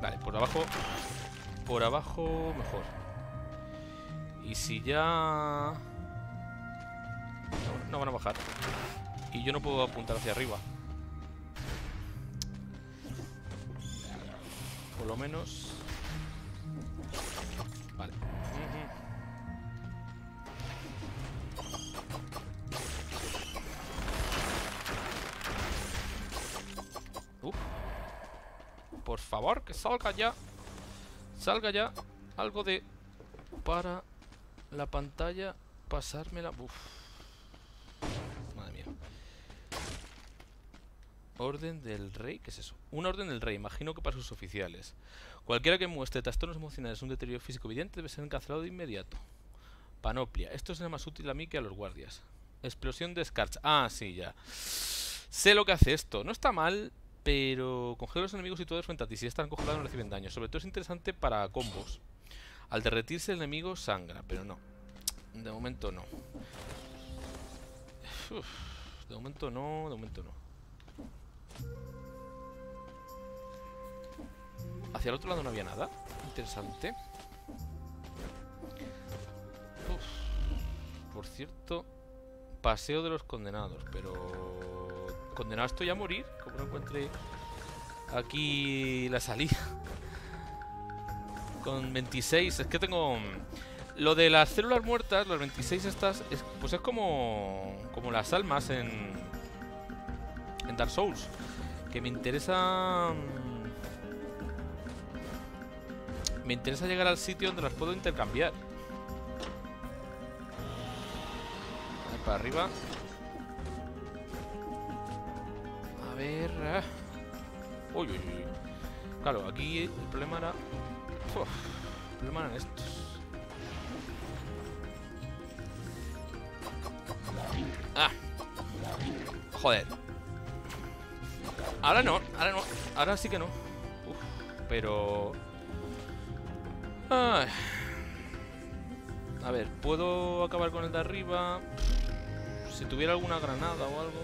Vale, por abajo... Por abajo mejor. Y si ya... No van a bajar. Y yo no puedo apuntar hacia arriba. Por lo menos... Vale. Por favor, que salga ya. Salga ya. Algo de... Para la pantalla. Pasármela. Uf. Orden del Rey, ¿qué es eso? Una orden del Rey, imagino que para sus oficiales. Cualquiera que muestre trastornos emocionales, un deterioro físico evidente, debe ser encarcelado de inmediato. Panoplia, esto será más útil a mí que a los guardias. Explosión de escarcha. Ah, sí, ya. Sé lo que hace esto. No está mal, pero congela a los enemigos situados frente a ti. Si están congelados no reciben daño. Sobre todo es interesante para combos. Al derretirse el enemigo sangra, pero no. De momento no. Uf, de momento no, de momento no. Hacia el otro lado no había nada. Interesante. Uf. Por cierto, paseo de los condenados. Pero... ¿Condenado estoy a morir? Como no encuentre aquí la salida. Con 26. Es que tengo... Lo de las células muertas, las 26 estas, pues es como las almas en Dark Souls. Que me interesa... Me interesa llegar al sitio donde las puedo intercambiar. A ver, para arriba. A ver... Uy, uy, uy. Claro, aquí el problema era... Uf, el problema eran estos. Ah. Joder. Ahora no, ahora no. Ahora sí que no. Uf, pero... A ver, ¿puedo acabar con el de arriba? Si tuviera alguna granada o algo.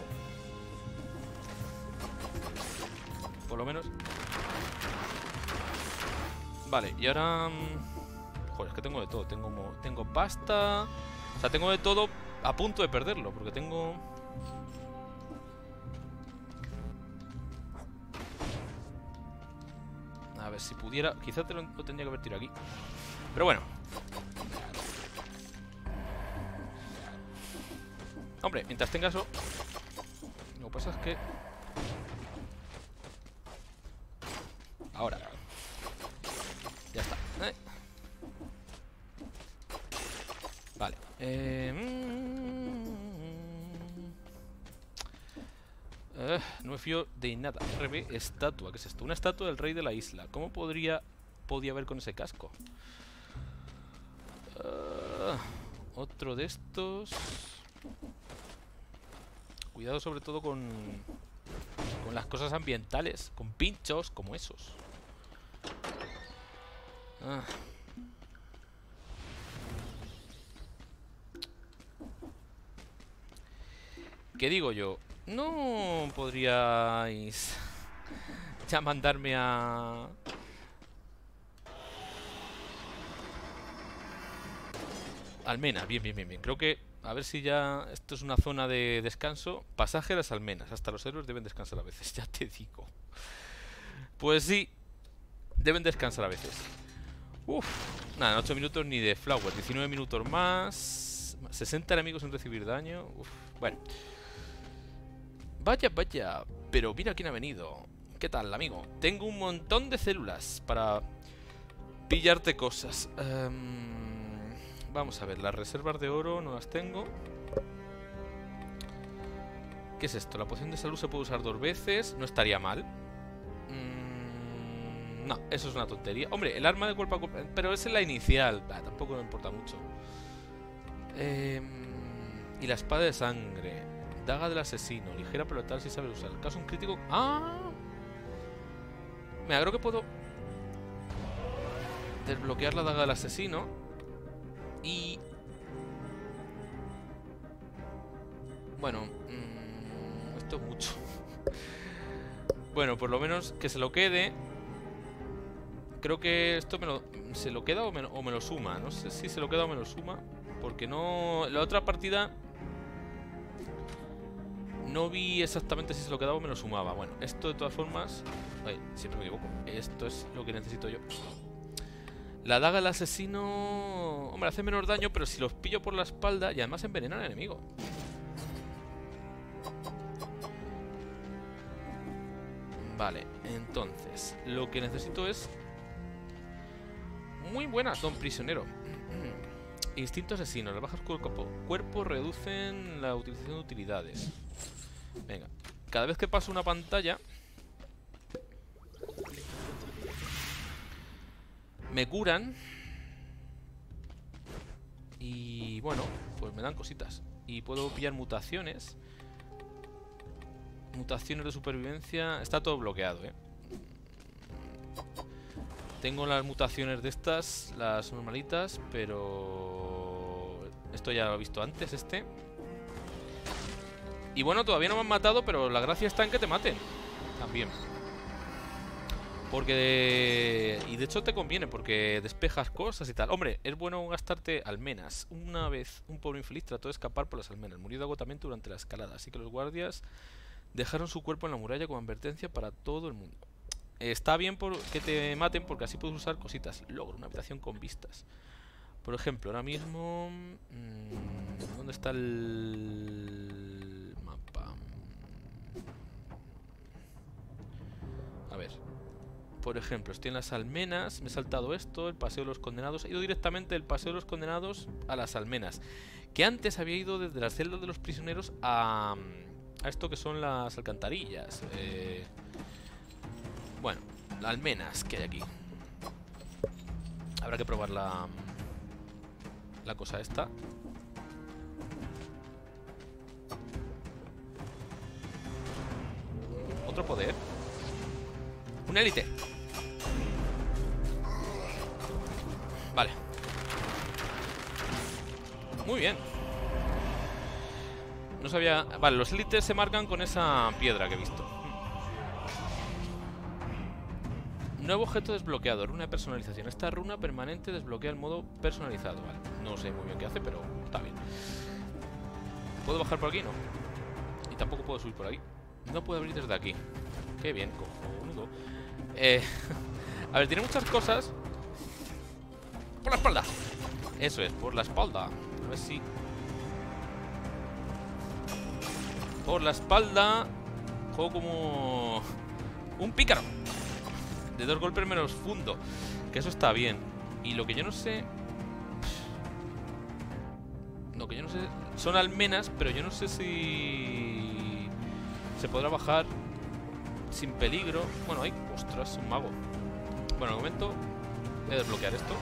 Por lo menos. Vale, y ahora... Joder, es que tengo de todo. Tengo pasta... O sea, tengo de todo a punto de perderlo. Porque tengo... A ver, si pudiera... Quizás lo tendría que haber tirado aquí. Pero bueno. Hombre, mientras tenga eso... Lo que pasa es que... Ahora. Ya está. Vale. No me fío de nada. RB, estatua. ¿Qué es esto? Una estatua del rey de la isla. ¿Cómo podía haber con ese casco? Otro de estos. Cuidado sobre todo con las cosas ambientales. Con pinchos como esos. ¿Qué digo yo? No podríais ya mandarme a... Almenas, bien, bien, bien, bien. Creo que, a ver si ya... Esto es una zona de descanso. Pasaje a las almenas. Hasta los héroes deben descansar a veces, ya te digo. Pues sí, deben descansar a veces. Uf, nada, 8 minutos ni de flower. 19 minutos más. 60 enemigos sin recibir daño. Uf, bueno. Vaya, vaya, pero mira quién ha venido. ¿Qué tal, amigo? Tengo un montón de células para pillarte cosas. Vamos a ver, las reservas de oro no las tengo. ¿Qué es esto? La poción de salud se puede usar 2 veces. No estaría mal. No, eso es una tontería. Hombre, el arma de cuerpo a cuerpo... Pero es la inicial. Tampoco me importa mucho. Y la espada de sangre. Daga del asesino. Ligera pero tal si sabe usar. El caso un crítico... ¡Ah! Mira, creo que puedo... desbloquear la daga del asesino. Y... bueno... esto es mucho. Bueno, por lo menos que se lo quede... Creo que esto me lo, se lo queda o me lo suma. No sé si se lo queda o me lo suma. Porque no... La otra partida... no vi exactamente si se lo quedaba o me lo sumaba. Bueno, esto de todas formas... ay, siempre me equivoco. Esto es lo que necesito yo. La daga del asesino... hombre, hace menos daño, pero si los pillo por la espalda... y además envenenan al enemigo. Vale, entonces... lo que necesito es... muy buenas, don prisionero. Instinto asesino, las bajas cuerpo reducen la utilización de utilidades. Venga, cada vez que paso una pantalla me curan. Y bueno, pues me dan cositas. Y puedo pillar mutaciones. Mutaciones de supervivencia. Está todo bloqueado, eh. Tengo las mutaciones de estas, las normalitas, pero... esto ya lo he visto antes, este. Y bueno, todavía no me han matado, pero la gracia está en que te maten. También. Porque... y de hecho te conviene, porque despejas cosas y tal. Hombre, es bueno gastarte almenas. Una vez, un pobre infeliz trató de escapar por las almenas. Murió de agotamiento durante la escalada, así que los guardias dejaron su cuerpo en la muralla como advertencia para todo el mundo. Está bien que te maten porque así puedes usar cositas. Logro una habitación con vistas. Por ejemplo, ahora mismo... ¿dónde está el mapa? A ver. Por ejemplo, estoy en las almenas. Me he saltado esto, el paseo de los condenados. He ido directamente del paseo de los condenados a las almenas. Que antes había ido desde las celdas de los prisioneros a esto que son las alcantarillas. Bueno, las almenas que hay aquí. Habrá que probar la cosa esta. Otro poder. ¡Un élite! Vale. Muy bien. No sabía... Vale, los élites se marcan con esa piedra que he visto. Nuevo objeto desbloqueado, runa de personalización. Esta runa permanente desbloquea el modo personalizado. Vale, no sé muy bien qué hace, pero está bien. ¿Puedo bajar por aquí? No. Y tampoco puedo subir por ahí. No puedo abrir desde aquí. Qué bien, cojonudo. A ver, tiene muchas cosas. ¡Por la espalda! Eso es, por la espalda. A ver si... por la espalda. Juego como... un pícaro. De 2 golpes me los fundo. Que eso está bien. Y lo que yo no sé... lo que yo no sé... son almenas, pero yo no sé si... se podrá bajar sin peligro. Bueno, hay... ostras, un mago. Bueno, de momento voy a desbloquear esto.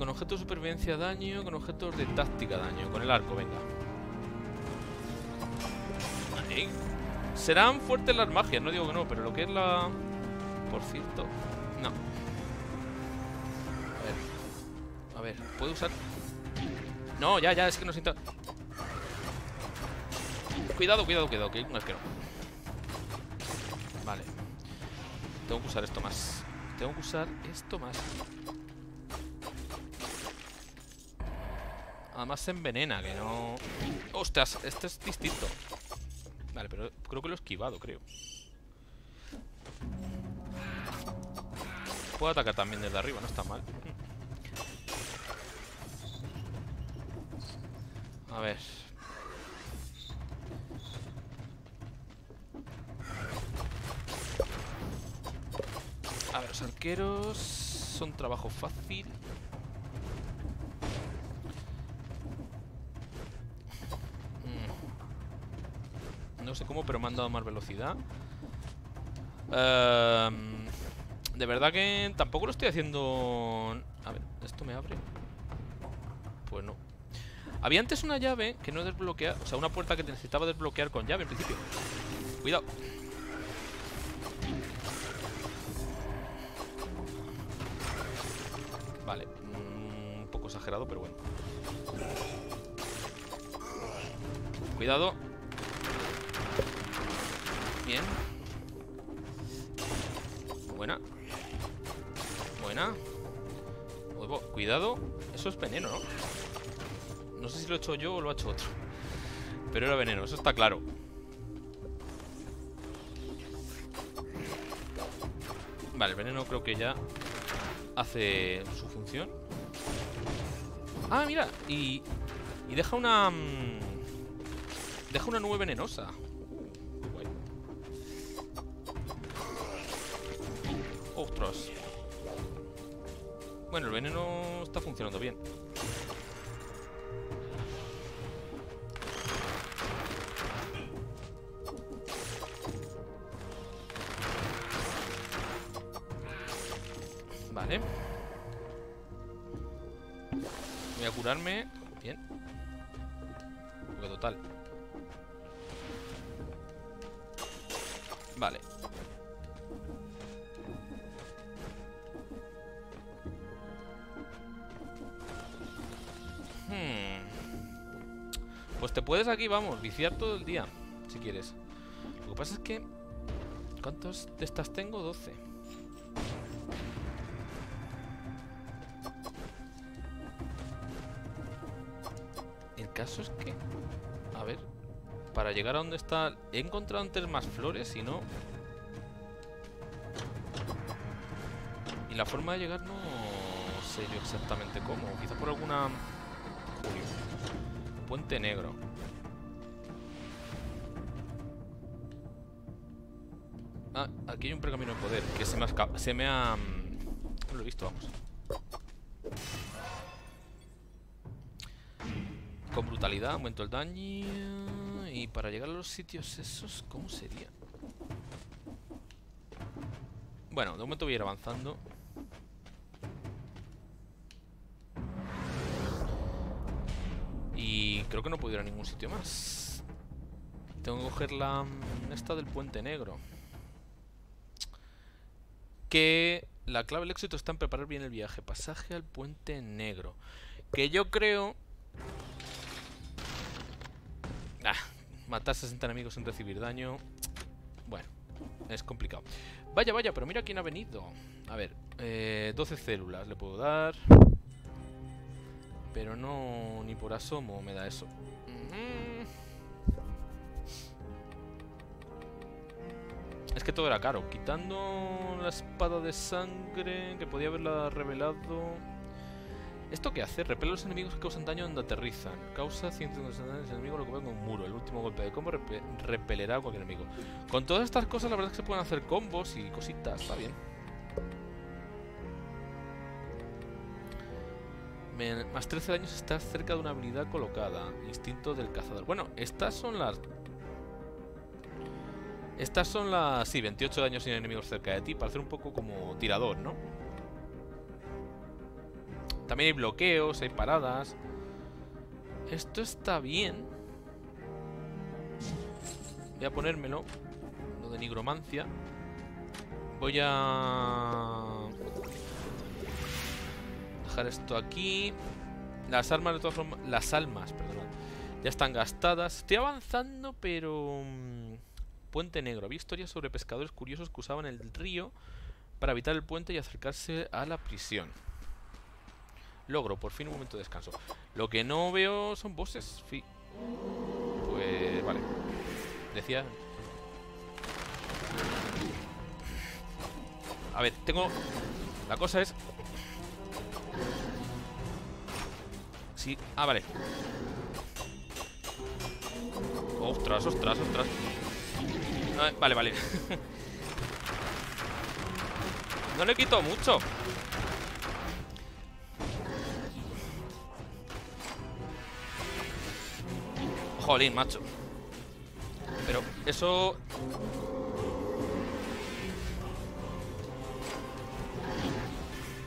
Con objetos de supervivencia daño, con objetos de táctica daño. Con el arco, venga. Ahí. Serán fuertes las magias, no digo que no, pero lo que es la... por cierto... no. A ver, ¿puedo usar...? No, ya, es que no siento... Cuidado, que no es que no. Vale. Tengo que usar esto más. Además se envenena, que no... ¡Ostras! Este es distinto. Vale, pero creo que lo he esquivado, creo. Puedo atacar también desde arriba, no está mal. A ver. A ver, los arqueros son trabajo fácil. no sé cómo, pero me han dado más velocidad. De verdad que tampoco lo estoy haciendo... A ver, ¿esto me abre? Pues no. Había antes una llave que no desbloqueaba, o sea, una puerta que necesitaba desbloquear con llave en principio. Cuidado. Vale, un poco exagerado, pero bueno. Cuidado. Bien. Buena. Buena. Huevo. Cuidado. Eso es veneno, ¿no? No sé si lo he hecho yo o lo ha hecho otro. Pero era veneno, eso está claro. Vale, el veneno creo que ya hace su función. Ah, mira. Y deja una... Deja una nube venenosa. Guay. Ostras. Bueno, el veneno está funcionando bien. Vale. Voy a curarme. Bien. Porque total. Vale. Pues te puedes aquí, vamos, viciar todo el día, si quieres. Lo que pasa es que... ¿Cuántos de estas tengo? 12. El caso es que... A ver... Para llegar a donde está... He encontrado antes más flores, si no... Y la forma de llegar no sé yo exactamente cómo. Quizás por alguna... Puente negro. Ah, aquí hay un pergamino de poder. Que se me ha escapado. Se me ha... No lo he visto, vamos. Con brutalidad, aumento el daño... Y para llegar a los sitios esos, ¿cómo sería? Bueno, de momento voy a ir avanzando. Y creo que no puedo ir a ningún sitio más. Tengo que coger la... Esta del puente negro. Que la clave del éxito está en preparar bien el viaje. Pasaje al puente negro. Que yo creo... Ah... Matar 60 enemigos sin recibir daño. Bueno, es complicado. Vaya, vaya, pero mira quién ha venido. A ver, 12 células le puedo dar. Pero no, ni por asomo me da eso. Es que todo era caro. Quitando la espada de sangre, que podía haberla revelado. ¿Esto qué hace? Repele a los enemigos que causan daño donde aterrizan. Causa 150 daños al enemigo, lo que ve con un muro. El último golpe de combo repelerá a cualquier enemigo. Con todas estas cosas, la verdad es que se pueden hacer combos y cositas. Está bien. Más 13 daños, estás cerca de una habilidad colocada. Instinto del cazador. Bueno, estas son las... Sí, 28 daños sin enemigos cerca de ti. Para hacer un poco como tirador, ¿no? También hay bloqueos, hay paradas. Esto está bien. Voy a ponérmelo. Lo de nigromancia. Voy a... Dejar esto aquí. Las armas de todas formas... Las almas, perdón. Ya están gastadas. Estoy avanzando, pero... Puente negro. Había historias sobre pescadores curiosos que usaban el río para evitar el puente y acercarse a la prisión. Logro, por fin un momento de descanso. Lo que no veo son bosses. Pues vale. Decía... A ver, tengo... La cosa es... Sí. Ah, vale. Ostras, ostras, ostras. Vale, vale. No le quito mucho. Jolín, macho. Pero eso...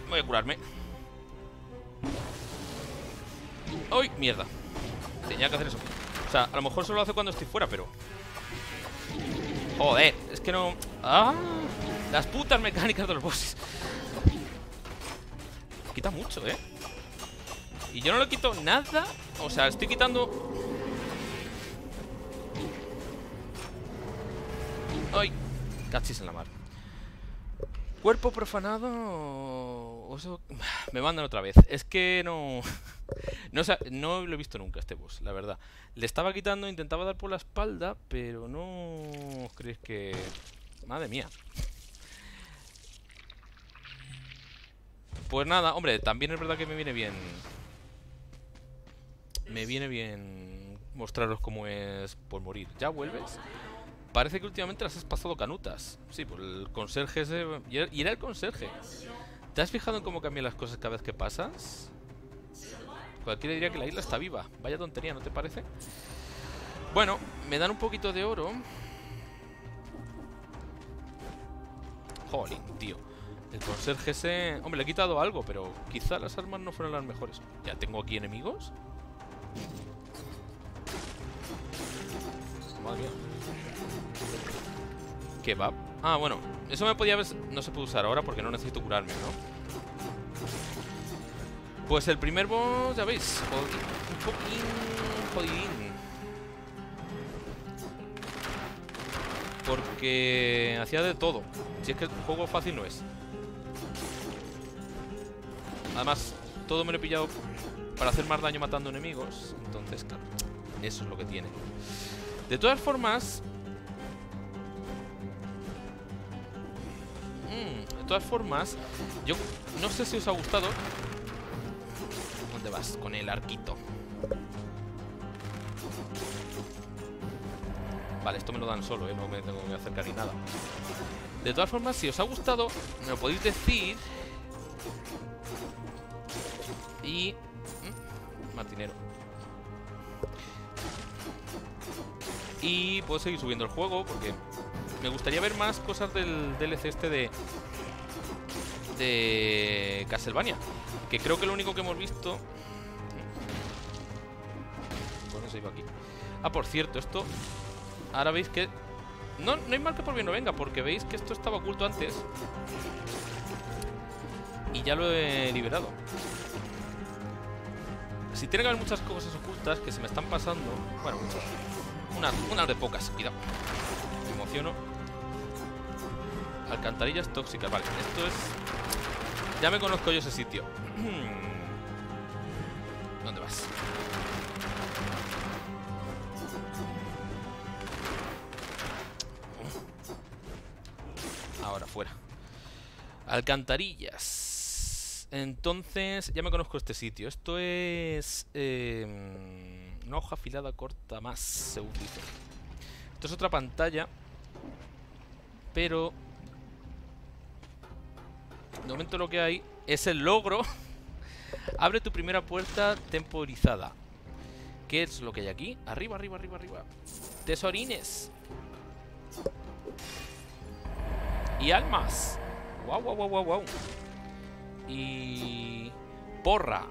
Voy a curarme. ¡Ay, mierda! Tenía que hacer eso. O sea, a lo mejor solo lo hace cuando estoy fuera, pero... Joder, es que no... ¡Ah! Las putas mecánicas de los bosses. Quita mucho, ¿eh? Y yo no le quito nada. O sea, estoy quitando... ¡Ay! Cachis en la mar. Cuerpo profanado... Oso... Me mandan otra vez. Es que no... No lo he visto nunca este boss, la verdad. Le estaba quitando, intentaba dar por la espalda, pero no... ¿Crees que...? Madre mía. Pues nada, hombre, también es verdad que me viene bien... Me viene bien mostraros cómo es por morir. ¿Ya vuelves? Parece que últimamente las has pasado canutas. Sí, pues el conserje ese... Y era el conserje. ¿Te has fijado en cómo cambian las cosas cada vez que pasas? Cualquiera diría que la isla está viva. Vaya tontería, ¿no te parece? Bueno, me dan un poquito de oro. Jolín, tío. El conserje ese... Hombre, le he quitado algo, pero quizá las armas no fueron las mejores. ¿Ya tengo aquí enemigos? Madre mía. ¿Qué va? Ah, bueno. Eso me podía haber... No se puede usar ahora porque no necesito curarme, ¿no? Pues el primer boss, ya veis, un poquín jodidín. Porque hacía de todo. Si es que el juego fácil no es. Además, todo me lo he pillado para hacer más daño matando enemigos. Entonces, claro, eso es lo que tiene. De todas formas... de todas formas, yo no sé si os ha gustado... Vas con el arquito. Vale, esto me lo dan solo, ¿eh? No me tengo que acercar ni nada. De todas formas, si os ha gustado, me lo podéis decir. Y... Martinero. Y puedo seguir subiendo el juego porque me gustaría ver más cosas del DLC este de Castlevania. Que creo que lo único que hemos visto... Bueno, se iba aquí. Ah, por cierto, esto... Ahora veis que... No hay mal que por bien no venga, porque veis que esto estaba oculto antes. Y ya lo he liberado. Si tiene que haber muchas cosas ocultas que se me están pasando... Bueno, muchas. Unas de pocas, cuidado. Me emociono. Alcantarillas tóxicas, vale. Esto es... Ya me conozco yo ese sitio. ¿Dónde vas? Ahora, fuera. Alcantarillas. Entonces, ya me conozco este sitio. Esto es... una hoja afilada corta más, según dice. Esto es otra pantalla. Pero... De momento lo que hay es el logro. Abre tu primera puerta temporizada. ¿Qué es lo que hay aquí? Arriba, arriba, arriba, arriba. Tesorines. Y almas. Guau, guau, guau, guau, guau. Y... Porra.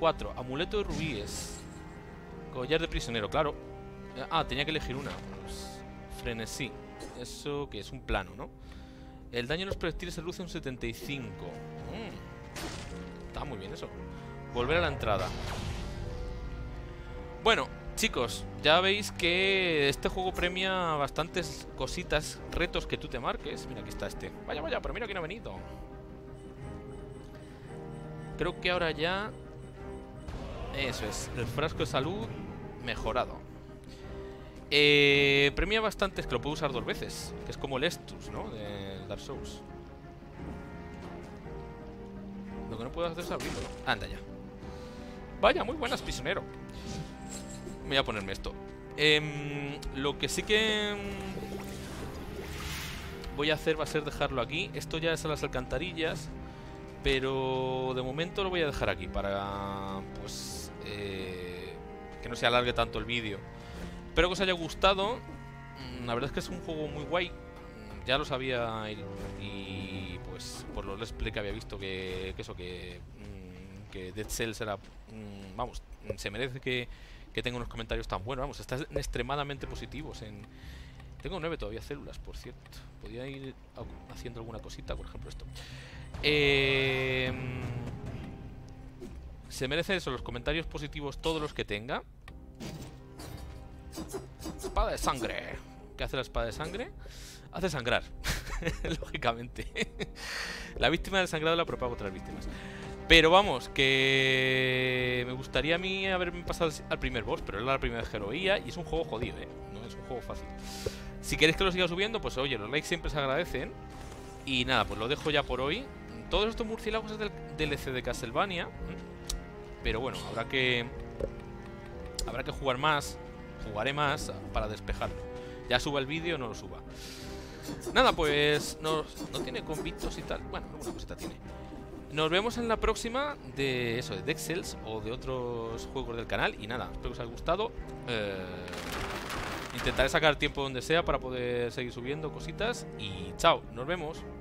4. Amuleto de rubíes. Collar de prisionero, claro. Ah, tenía que elegir una. Pues, frenesí. Eso que es un plano, ¿no? El daño de los proyectiles se reduce un 75. Está muy bien eso. Volver a la entrada. Bueno, chicos, ya veis que este juego premia bastantes cositas, retos que tú te marques. Mira, aquí está este. Vaya, vaya, pero mira que no ha venido. Creo que ahora ya... Eso es, el frasco de salud mejorado. Premia bastantes, que lo puedo usar 2 veces. Que es como el Estus, ¿no? De... Dark Souls. Lo que no puedo hacer es abrirlo. Anda ya. Vaya, muy buenas, prisionero. Voy a ponerme esto. Lo que sí que voy a hacer va a ser dejarlo aquí. Esto ya es a las alcantarillas, pero de momento lo voy a dejar aquí para pues que no se alargue tanto el vídeo. Espero que os haya gustado. la verdad es que es un juego muy guay. Ya lo sabía y pues por los let's play que había visto que Dead Cells era, vamos, se merece que tenga unos comentarios tan buenos, vamos, están extremadamente positivos en... Tengo 9 todavía células, por cierto. Podría ir haciendo alguna cosita, por ejemplo esto. Se merece eso, los comentarios positivos, todos los que tenga. Espada de sangre. ¿Qué hace la espada de sangre? Hace sangrar, lógicamente. La víctima del sangrado la propaga a otras víctimas. Pero vamos, que me gustaría a mí haberme pasado al primer boss, pero era la primera vez que lo veía y es un juego jodido, ¿eh? No es un juego fácil. Si queréis que lo siga subiendo, pues oye, los likes siempre se agradecen. Y nada, pues lo dejo ya por hoy. Todos estos murciélagos es del DLC de Castlevania, pero bueno, habrá que jugar más, jugaré más para despejarlo. Ya suba el vídeo o no lo suba. Nada, pues no tiene convitos y tal. Bueno, alguna cosita tiene. Nos vemos en la próxima de eso, de Dead Cells o de otros juegos del canal. Y nada, espero que os haya gustado. Intentaré sacar tiempo donde sea para poder seguir subiendo cositas. Y chao, nos vemos.